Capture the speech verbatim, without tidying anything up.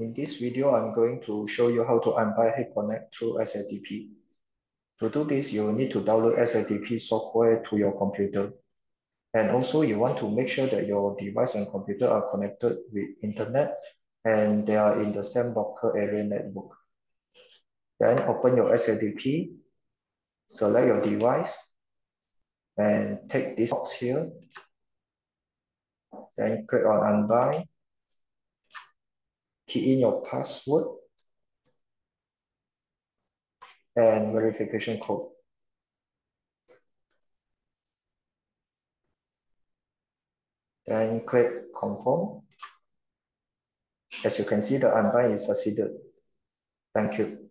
In this video, I'm going to show you how to unbind Hik-Connect through S A D P. To do this, you'll need to download S A D P software to your computer. And also you want to make sure that your device and computer are connected with internet and they are in the same local area network. Then open your S A D P, select your device, and take this box here. Then click on unbind. Key in your password and verification code. Then click confirm. As you can see, the unbind is succeeded. Thank you.